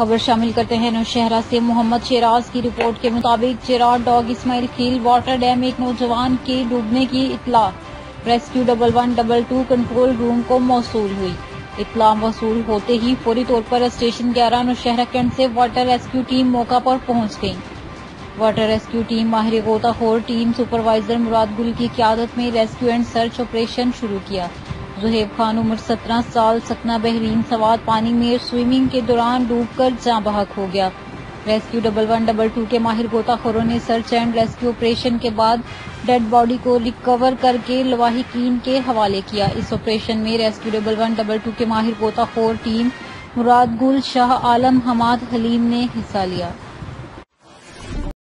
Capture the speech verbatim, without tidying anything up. खबर शामिल करते हैं नौशहरा से। मोहम्मद शेराज की रिपोर्ट के मुताबिक चेराट डॉग इस्माइल खील वाटर डैम एक नौजवान के डूबने की इतला rescue double one double two control room को मौसूल हुई। इतला मौसूल होते ही फौरी तौर पर स्टेशन ग्यारह नौशहरा कैंट से वाटर रेस्क्यू टीम मौका पर पहुंच गई। वाटर रेस्क्यू टीम माहिर गोताखोर टीम सुपरवाइजर मुराद गुल की क्यादत में रेस्क्यू एंड सर्च ऑपरेशन शुरू किया। ज़ुहेब खान उम्र सत्रह साल सकना बहरीन सवात पानी में स्विमिंग के दौरान डूबकर जां बहक हो गया। Rescue double one double two के माहिर गोताखोरों ने सर्च एंड रेस्क्यू ऑपरेशन के बाद डेड बॉडी को रिकवर करके लवाहिकीन के हवाले किया। इस ऑपरेशन में rescue double one double two के माहिर गोताखोर टीम मुराद गुल, शाह आलम, हमाद, हलीम ने हिस्सा लिया।